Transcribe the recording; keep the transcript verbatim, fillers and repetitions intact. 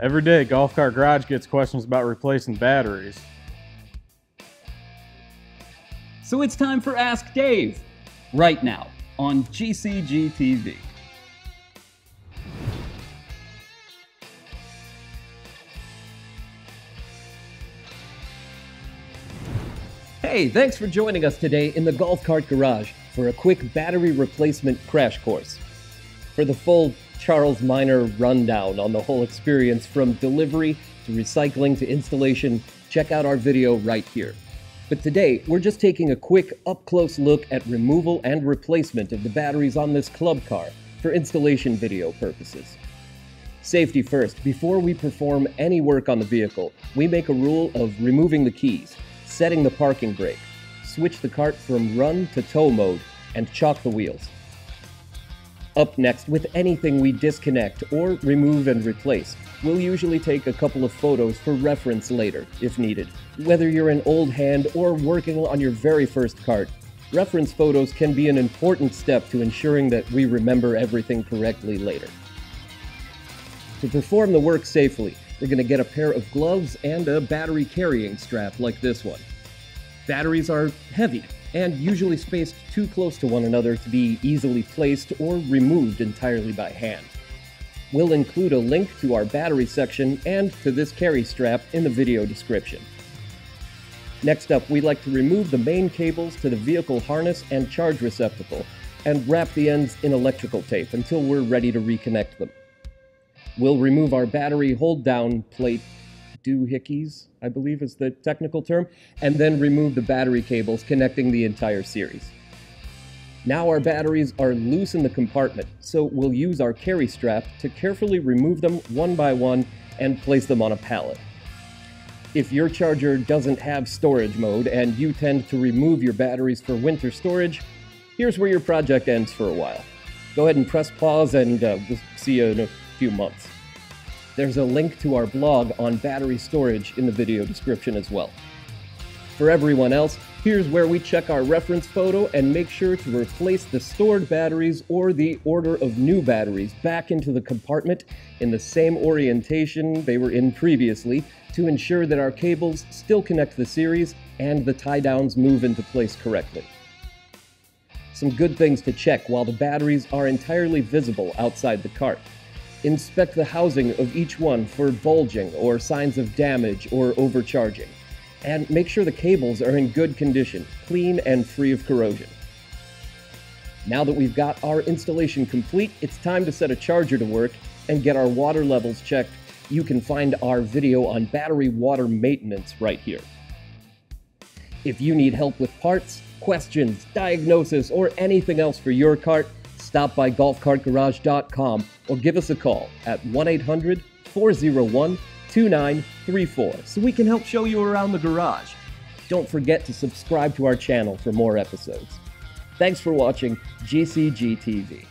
Every day, Golf Cart Garage gets questions about replacing batteries. So it's time for Ask Dave, right now on G C G T V. Hey, thanks for joining us today in the Golf Cart Garage for a quick battery replacement crash course. For the full Charles Minor rundown on the whole experience from delivery to recycling to installation, check out our video right here. But today, we're just taking a quick up-close look at removal and replacement of the batteries on this club car for installation video purposes. Safety first, before we perform any work on the vehicle, we make a rule of removing the keys, setting the parking brake, switch the cart from run to tow mode, and chock the wheels. Up next, with anything we disconnect or remove and replace, we'll usually take a couple of photos for reference later, if needed. Whether you're an old hand or working on your very first cart, reference photos can be an important step to ensuring that we remember everything correctly later. To perform the work safely, we're going to get a pair of gloves and a battery carrying strap like this one. Batteries are heavy and usually spaced too close to one another to be easily placed or removed entirely by hand. We'll include a link to our battery section and to this carry strap in the video description. Next up, we'd like to remove the main cables to the vehicle harness and charge receptacle and wrap the ends in electrical tape until we're ready to reconnect them. We'll remove our battery hold-down plate, doohickeys, I believe is the technical term, and then remove the battery cables connecting the entire series. Now our batteries are loose in the compartment, so we'll use our carry strap to carefully remove them one by one and place them on a pallet. If your charger doesn't have storage mode and you tend to remove your batteries for winter storage, here's where your project ends for a while. Go ahead and press pause and uh, we'll see you in a few months. There's a link to our blog on battery storage in the video description as well. For everyone else, here's where we check our reference photo and make sure to replace the stored batteries or the order of new batteries back into the compartment in the same orientation they were in previously to ensure that our cables still connect the series and the tie-downs move into place correctly. Some good things to check while the batteries are entirely visible outside the cart. Inspect the housing of each one for bulging or signs of damage or overcharging. And make sure the cables are in good condition, clean and free of corrosion. Now that we've got our installation complete, it's time to set a charger to work and get our water levels checked. You can find our video on battery water maintenance right here. If you need help with parts, questions, diagnosis, or anything else for your cart, stop by golf cart garage dot com or give us a call at one eight hundred, four oh one, two nine three four so we can help show you around the garage. Don't forget to subscribe to our channel for more episodes. Thanks for watching G C G T V.